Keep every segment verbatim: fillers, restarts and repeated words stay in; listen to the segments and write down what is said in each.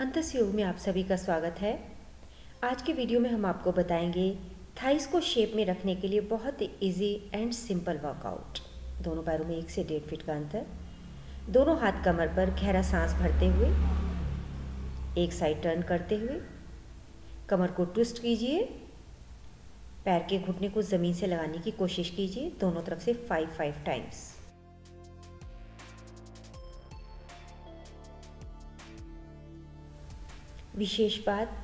अंतस योग में आप सभी का स्वागत है। आज के वीडियो में हम आपको बताएंगे थाइस को शेप में रखने के लिए बहुत इजी एंड सिंपल वर्कआउट। दोनों पैरों में एक से डेढ़ फीट का अंतर, दोनों हाथ कमर पर गहरा सांस भरते हुए एक साइड टर्न करते हुए कमर को ट्विस्ट कीजिए। पैर के घुटने को ज़मीन से लगाने की कोशिश कीजिए दोनों तरफ से फाइव फाइव टाइम्स। विशेष बात,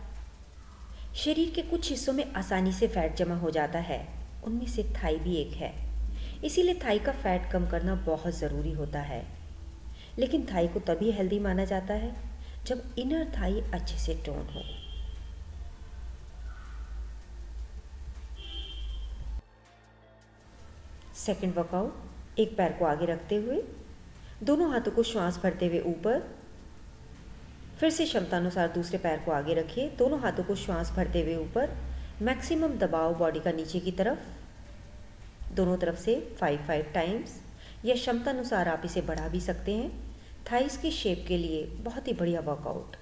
शरीर के कुछ हिस्सों में आसानी से फैट जमा हो जाता है, उनमें से थाई भी एक है। इसीलिए थाई का फैट कम करना बहुत ज़रूरी होता है। लेकिन थाई को तभी हेल्दी माना जाता है जब इनर थाई अच्छे से टोन हो। सेकंड वर्कआउट, एक पैर को आगे रखते हुए दोनों हाथों को श्वास भरते हुए ऊपर, फिर से क्षमतानुसार दूसरे पैर को आगे रखिए, दोनों हाथों को श्वास भरते हुए ऊपर, मैक्सिमम दबाव बॉडी का नीचे की तरफ, दोनों तरफ से फाइव फाइव टाइम्स। यह क्षमतानुसार आप इसे बढ़ा भी सकते हैं। थाइस की शेप के लिए बहुत ही बढ़िया वर्कआउट।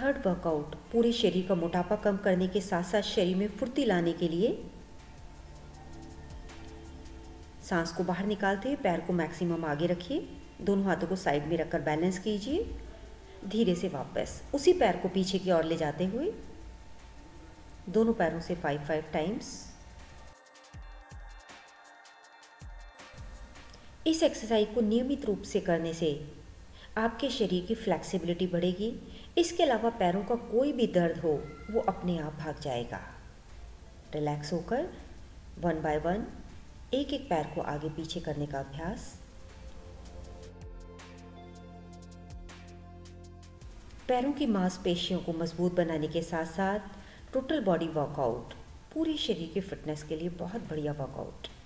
थर्ड वर्कआउट, पूरे शरीर का मोटापा कम करने के साथ साथ शरीर में फुर्ती लाने के लिए सांस को बाहर निकालते हुए पैर को मैक्सिमम आगे रखिए, दोनों हाथों को साइड में रखकर बैलेंस कीजिए। धीरे से वापस उसी पैर को पीछे की ओर ले जाते हुए दोनों पैरों से फाइव फाइव टाइम्स। इस एक्सरसाइज को नियमित रूप से करने से आपके शरीर की फ्लेक्सिबिलिटी बढ़ेगी। इसके अलावा पैरों का कोई भी दर्द हो वो अपने आप भाग जाएगा। रिलैक्स होकर वन बाय वन एक एक पैर को आगे पीछे करने का अभ्यास। पैरों की मांसपेशियों को मजबूत बनाने के साथ साथ टोटल बॉडी वर्कआउट पूरे शरीर की फिटनेस के लिए बहुत बढ़िया वर्कआउट।